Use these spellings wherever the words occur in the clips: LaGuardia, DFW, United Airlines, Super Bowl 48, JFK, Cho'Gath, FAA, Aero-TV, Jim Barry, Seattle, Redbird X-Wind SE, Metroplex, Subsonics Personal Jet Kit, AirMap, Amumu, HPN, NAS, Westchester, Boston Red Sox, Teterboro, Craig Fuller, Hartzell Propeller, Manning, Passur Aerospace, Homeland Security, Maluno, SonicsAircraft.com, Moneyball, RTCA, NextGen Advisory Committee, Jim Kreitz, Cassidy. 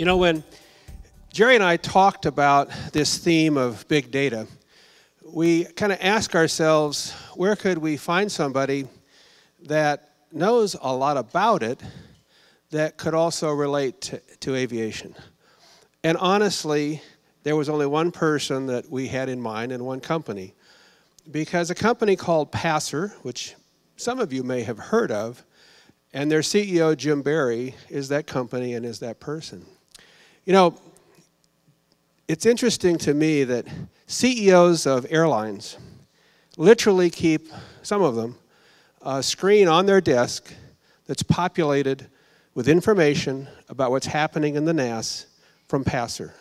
You know, when Jerry and I talked about this theme of big data, we kind of ask ourselves, where could we find somebody that knows a lot about it that could also relate to aviation? And honestly, there was only one person that we had in mind and one company. Because a company called Passur, which some of you may have heard of, and their CEO, Jim Barry, is that company and is that person. You know, it's interesting to me that CEOs of airlines literally keep, some of them, a screen on their desk that's populated with information about what's happening in the NAS from Passur.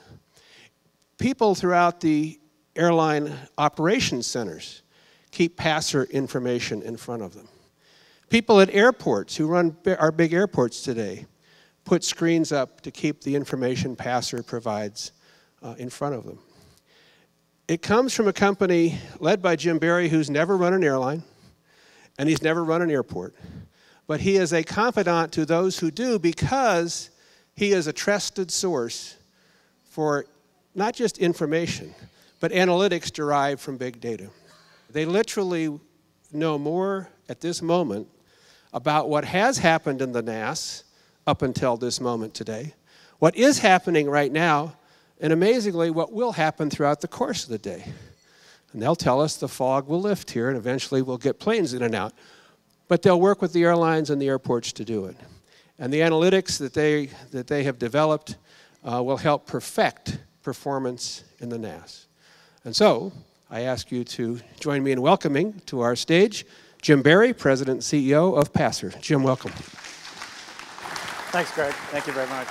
People throughout the airline operations centers keep Passur information in front of them. People at airports who run our big airports today put screens up to keep the information Passur provides in front of them. It comes from a company led by Jim Barry, who's never run an airline, and he's never run an airport. But he is a confidant to those who do, because he is a trusted source for not just information, but analytics derived from big data. They literally know more at this moment about what has happened in the NAS up until this moment today, what is happening right now, and amazingly, what will happen throughout the course of the day. And they'll tell us the fog will lift here and eventually we'll get planes in and out. But they'll work with the airlines and the airports to do it. And the analytics that they have developed will help perfect performance in the NAS. And so, I ask you to join me in welcoming to our stage Jim Barry, President and CEO of Passur. Jim, welcome. Thanks, Craig. Thank you very much.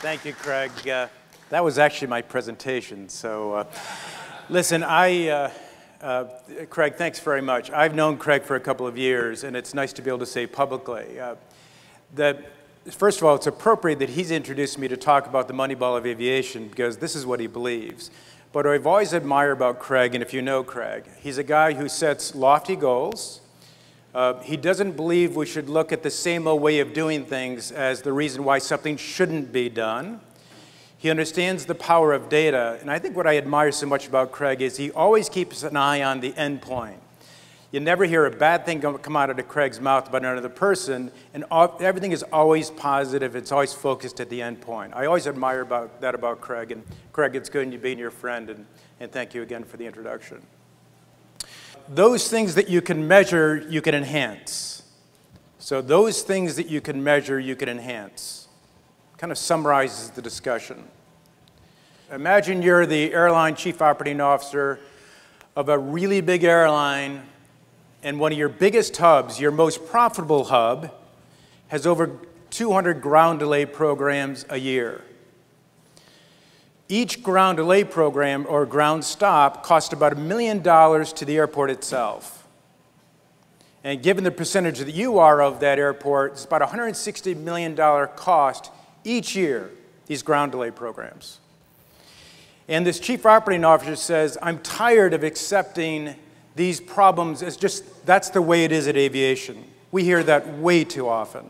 Thank you, Craig. That was actually my presentation, so listen, Craig, thanks very much. I've known Craig for a couple of years, and it's nice to be able to say publicly that, first of all, it's appropriate that he's introduced me to talk about the Moneyball of aviation, because this is what he believes. But I've always admired about Craig, and if you know Craig, he's a guy who sets lofty goals. He doesn't believe we should look at the same old way of doing things as the reason why something shouldn't be done. He understands the power of data, and I think what I admire so much about Craig is he always keeps an eye on the end point. You never hear a bad thing come out of Craig's mouth about another person, and everything is always positive. It's always focused at the end point. I always admire that about Craig, and Craig, it's good you being your friend, and thank you again for the introduction. Those things that you can measure, you can enhance. So those things that you can measure, you can enhance. Kind of summarizes the discussion. Imagine you're the airline chief operating officer of a really big airline, and one of your biggest hubs, your most profitable hub, has over 200 ground delay programs a year. Each ground delay program, or ground stop, costs about $1 million to the airport itself. And given the percentage that you are of that airport, it's about $160 million cost each year, these ground delay programs. And this chief operating officer says, I'm tired of accepting these problems is just, that's the way it is at aviation. We hear that way too often.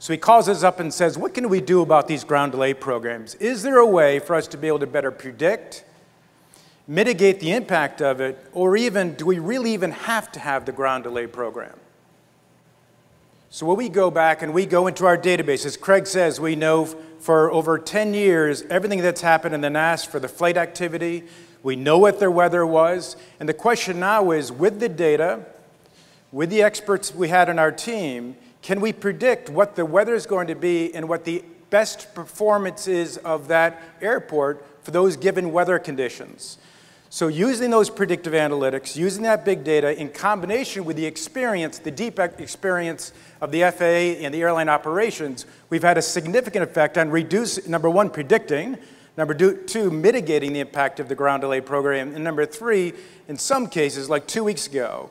So he calls us up and says, what can we do about these ground delay programs? Is there a way for us to be able to better predict, mitigate the impact of it, or even, do we really even have to have the ground delay program? So when we go back and we go into our database, as Craig says, we know for over 10 years, everything that's happened in the NAS for the flight activity. We know what their weather was, and the question now is, with the data, with the experts we had on our team, can we predict what the weather is going to be and what the best performance is of that airport for those given weather conditions? So using those predictive analytics, using that big data in combination with the experience, the deep experience of the FAA and the airline operations, we've had a significant effect on reducing, number one, predicting, number two, mitigating the impact of the ground delay program. And number three, in some cases, like 2 weeks ago,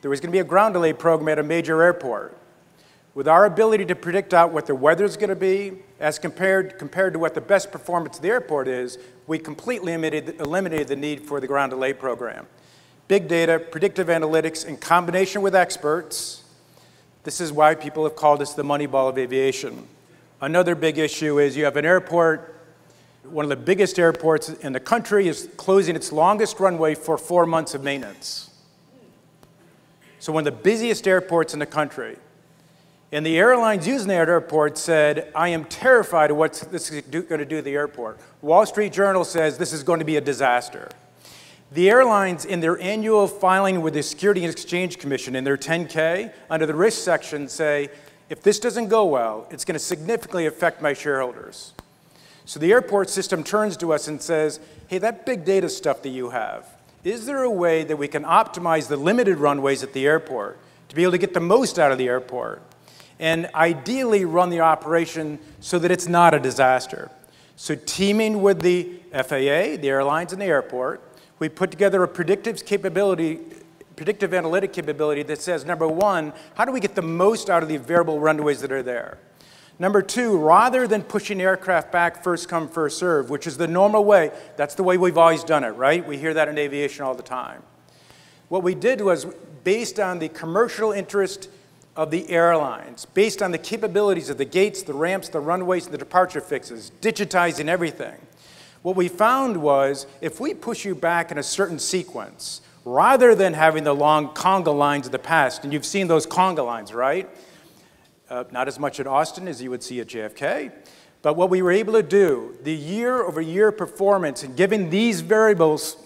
there was going to be a ground delay program at a major airport. With our ability to predict out what the weather is going to be, as compared to what the best performance of the airport is, we completely eliminated the need for the ground delay program. Big data, predictive analytics, in combination with experts, this is why people have called us the Moneyball of aviation. Another big issue is you have an airport, one of the biggest airports in the country is closing its longest runway for 4 months of maintenance. So one of the busiest airports in the country. And the airlines using that airport said, I am terrified of what this is going to do to the airport. Wall Street Journal says this is going to be a disaster. The airlines, in their annual filing with the Securities and Exchange Commission in their 10K, under the risk section say, if this doesn't go well, it's going to significantly affect my shareholders. So the airport system turns to us and says, hey, that big data stuff that you have, is there a way that we can optimize the limited runways at the airport to be able to get the most out of the airport? And ideally run the operation so that it's not a disaster. So teaming with the FAA, the airlines, and the airport, we put together a predictive analytic capability that says, number one, how do we get the most out of the variable runways that are there? Number two, rather than pushing aircraft back first come, first serve, which is the normal way, that's the way we've always done it, right? We hear that in aviation all the time. What we did was, based on the commercial interest of the airlines, based on the capabilities of the gates, the ramps, the runways, and the departure fixes, digitizing everything. What we found was, if we push you back in a certain sequence, rather than having the long conga lines of the past, and you've seen those conga lines, right? Not as much at Austin as you would see at JFK, but what we were able to do, the year-over-year performance, and given these variables,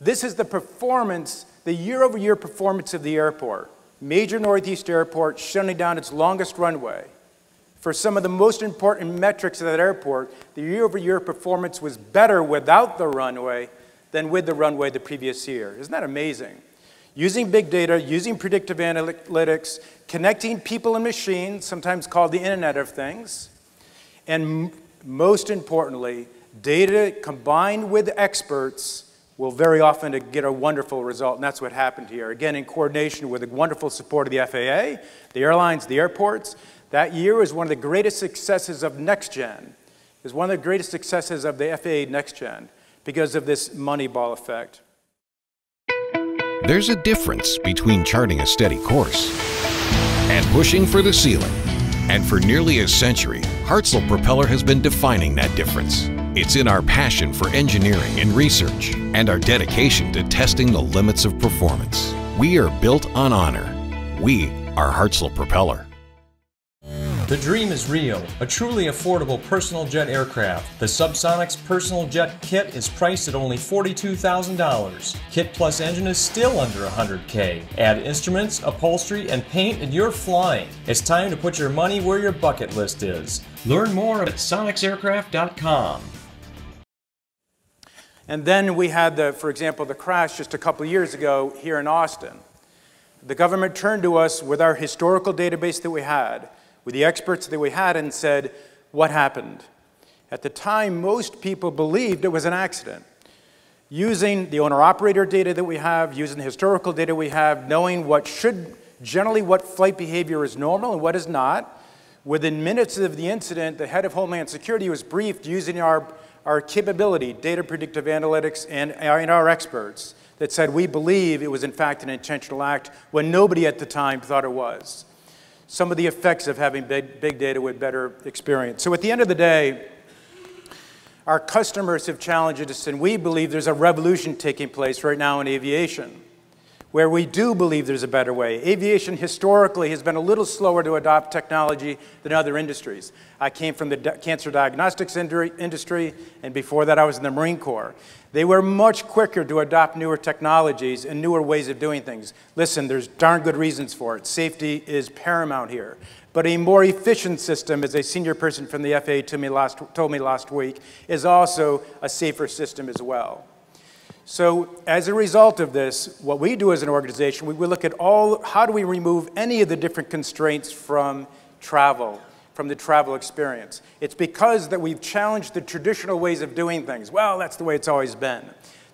this is the performance, the year-over-year performance of the airport, major Northeast airport shutting down its longest runway. For some of the most important metrics of that airport, the year-over-year performance was better without the runway than with the runway the previous year. Isn't that amazing? Using big data, using predictive analytics, connecting people and machines, sometimes called the Internet of Things, and most importantly, data combined with experts will very often get a wonderful result, and that's what happened here. Again, in coordination with the wonderful support of the FAA, the airlines, the airports, that year was one of the greatest successes of NextGen. It was one of the greatest successes of the FAA NextGen because of this Moneyball effect. There's a difference between charting a steady course and pushing for the ceiling. And for nearly a century, Hartzell Propeller has been defining that difference. It's in our passion for engineering and research and our dedication to testing the limits of performance. We are built on honor. We are Hartzell Propeller. The dream is real. A truly affordable personal jet aircraft. The Subsonics Personal Jet Kit is priced at only $42,000. Kit plus engine is still under $100K. Add instruments, upholstery, and paint and you're flying. It's time to put your money where your bucket list is. Learn more at SonicsAircraft.com. And then we had, for example, the crash just a couple years ago here in Austin. The government turned to us with our historical database that we had, with the experts that we had, and said, what happened? At the time, most people believed it was an accident. Using the owner-operator data that we have, using the historical data we have, knowing what should, generally what flight behavior is normal and what is not, within minutes of the incident, the head of Homeland Security was briefed using our capability, data predictive analytics, and our experts that said we believe it was in fact an intentional act when nobody at the time thought it was. Some of the effects of having big data with better experience. So at the end of the day, our customers have challenged us, and we believe there's a revolution taking place right now in aviation, where we do believe there's a better way. Aviation historically has been a little slower to adopt technology than other industries. I came from the cancer diagnostics industry, and before that I was in the Marine Corps. They were much quicker to adopt newer technologies and newer ways of doing things. Listen, there's darn good reasons for it. Safety is paramount here. But a more efficient system, as a senior person from the FAA told me last week, is also a safer system as well. So as a result of this, what we do as an organization, we look at how do we remove any of the different constraints from travel, from the travel experience. It's because that we've challenged the traditional ways of doing things. Well, that's the way it's always been.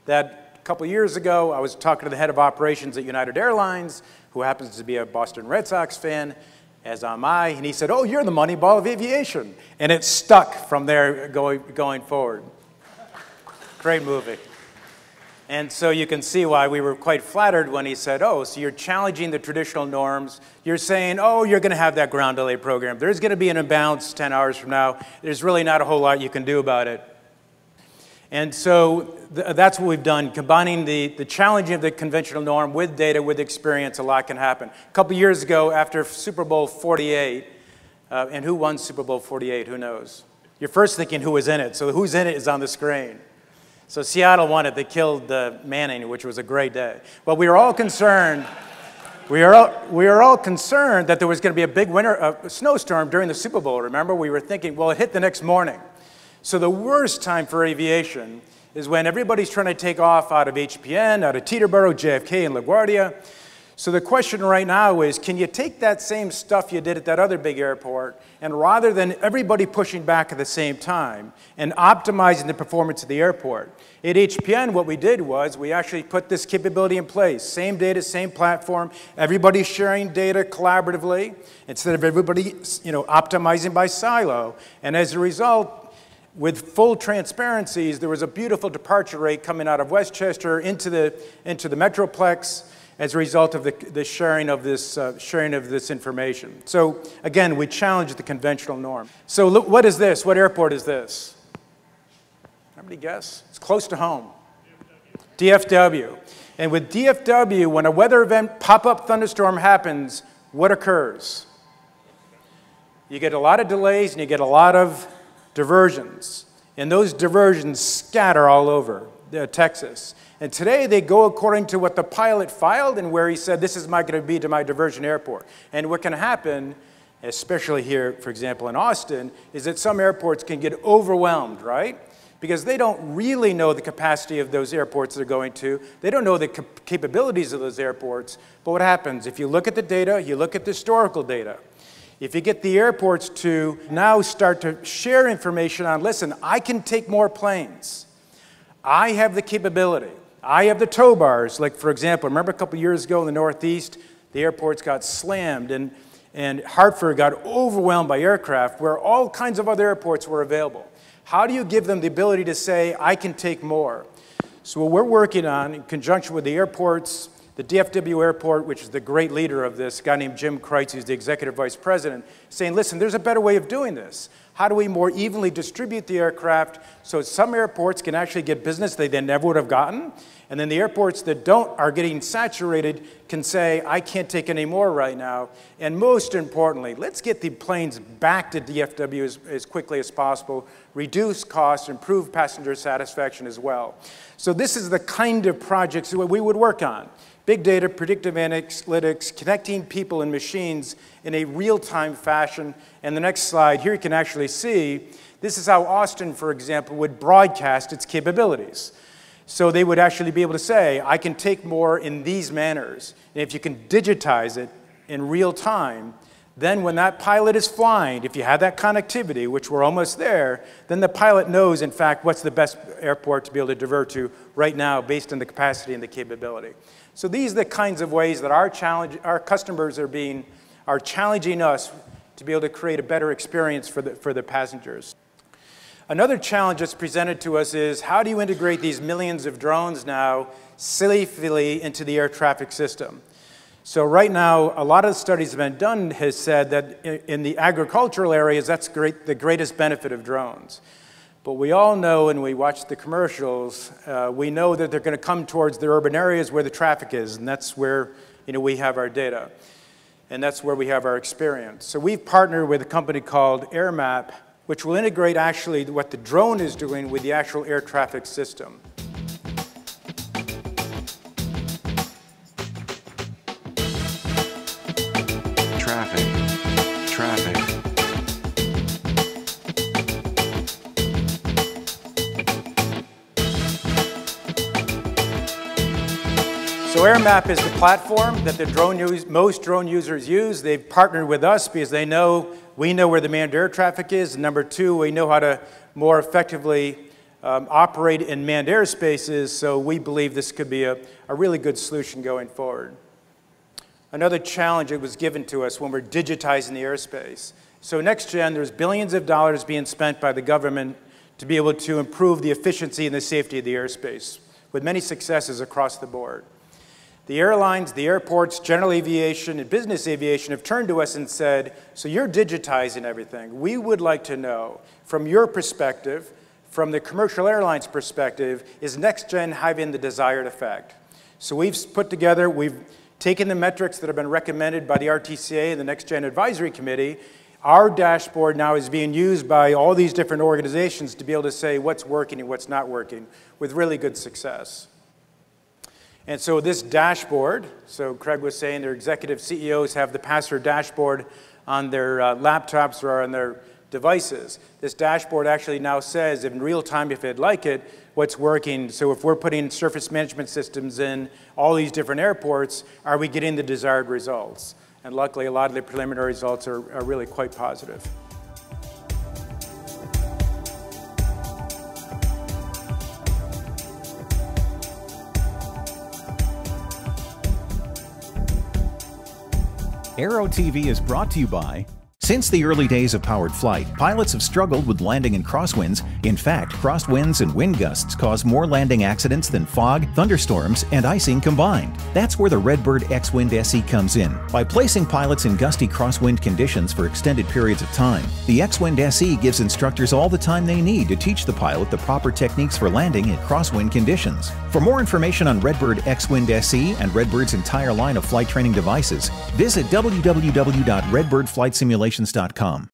That a couple years ago, I was talking to the head of operations at United Airlines, who happens to be a Boston Red Sox fan, as am I, and he said, oh, you're the Moneyball of aviation. And it stuck from there going forward. Great movie. And so you can see why we were quite flattered when he said, oh, so you're challenging the traditional norms. You're saying, oh, you're going to have that ground delay program. There's going to be an imbalance 10 hours from now. There's really not a whole lot you can do about it. And so that's what we've done, combining the challenging of the conventional norm with data, with experience. A lot can happen. A couple years ago, after Super Bowl 48, and who won Super Bowl 48? Who knows? You're first thinking who was in it. So who's in it is on the screen. So Seattle won it. They killed Manning, which was a great day. But we were all concerned. We were all concerned that there was going to be a big winter snowstorm during the Super Bowl. Remember, we were thinking, well, it hit the next morning. So the worst time for aviation is when everybody's trying to take off out of HPN, out of Teterboro, JFK, and LaGuardia. So the question right now is, can you take that same stuff you did at that other big airport, and rather than everybody pushing back at the same time and optimizing the performance of the airport? At HPN, what we did was we actually put this capability in place. Same data, same platform, everybody sharing data collaboratively instead of everybody, you know, optimizing by silo. And as a result, with full transparencies, there was a beautiful departure rate coming out of Westchester into the Metroplex as a result of the sharing of this information. So again, we challenged the conventional norm. So look, what is this? What airport is this? Somebody guess? It's close to home. DFW. And with DFW, when a weather event, pop-up thunderstorm happens, what occurs? You get a lot of delays and you get a lot of diversions, and those diversions scatter all over Texas. And today they go according to what the pilot filed and where he said, this is not going to be to my diversion airport. And what can happen, especially here, for example, in Austin, is that some airports can get overwhelmed, right? Because they don't really know the capacity of those airports they're going to. They don't know the capabilities of those airports. But what happens? If you look at the data, you look at the historical data. If you get the airports to now start to share information on, listen, I can take more planes. I have the capability. I have the tow bars. Like, for example, remember a couple years ago in the Northeast, the airports got slammed, and Hartford got overwhelmed by aircraft where all kinds of other airports were available. How do you give them the ability to say, I can take more? So what we're working on in conjunction with the airports, the DFW airport, which is the great leader of this, a guy named Jim Kreitz, who's the executive vice president, saying, listen, there's a better way of doing this. How do we more evenly distribute the aircraft so some airports can actually get business they then never would have gotten? And then the airports that don't are getting saturated can say, I can't take any more right now. And most importantly, let's get the planes back to DFW as quickly as possible, reduce costs, improve passenger satisfaction as well. So this is the kind of projects that we would work on. Big data, predictive analytics, connecting people and machines in a real-time fashion. And the next slide, here you can actually see, this is how Austin, for example, would broadcast its capabilities. So they would actually be able to say, I can take more in these manners. And if you can digitize it in real time, then when that pilot is flying, if you have that connectivity, which we're almost there, then the pilot knows, in fact, what's the best airport to be able to divert to right now based on the capacity and the capability. So these are the kinds of ways that our customers are challenging us to be able to create a better experience for the passengers. Another challenge that's presented to us is, how do you integrate these millions of drones now safely into the air traffic system? So right now, a lot of the studies have been done has said that in the agricultural areas, that's the greatest benefit of drones. But we all know, and we watch the commercials, we know that they're going to come towards the urban areas where the traffic is, and that's where, you know, we have our data, and that's where we have our experience. So we've partnered with a company called AirMap, which will integrate actually what the drone is doing with the actual air traffic system. So AirMap is the platform that most drone users use. They've partnered with us because they know, we know where the manned air traffic is. And number two, we know how to more effectively operate in manned air spaces. So we believe this could be a really good solution going forward. Another challenge that was given to us when we're digitizing the airspace. So NextGen, there's billions of dollars being spent by the government to be able to improve the efficiency and the safety of the airspace. with many successes across the board. The airlines, the airports, general aviation, and business aviation have turned to us and said, so you're digitizing everything. We would like to know, from your perspective, from the commercial airlines perspective, is NextGen having the desired effect? So we've put together, we've taken the metrics that have been recommended by the RTCA and the NextGen Advisory Committee. Our dashboard now is being used by all these different organizations to be able to say what's working and what's not working with really good success. And so this dashboard, so Craig was saying their executive CEOs have the Passur dashboard on their laptops or on their devices. This dashboard actually now says in real time, if they'd like it, what's working. So if we're putting surface management systems in all these different airports, are we getting the desired results? And luckily, a lot of the preliminary results are really quite positive. Aero TV is brought to you by. Since the early days of powered flight, pilots have struggled with landing and crosswinds. In fact, crosswinds and wind gusts cause more landing accidents than fog, thunderstorms, and icing combined. That's where the Redbird X-Wind SE comes in. By placing pilots in gusty crosswind conditions for extended periods of time, the X-Wind SE gives instructors all the time they need to teach the pilot the proper techniques for landing in crosswind conditions. For more information on Redbird X-Wind SE and Redbird's entire line of flight training devices, visit www.redbirdflightsimulation.com.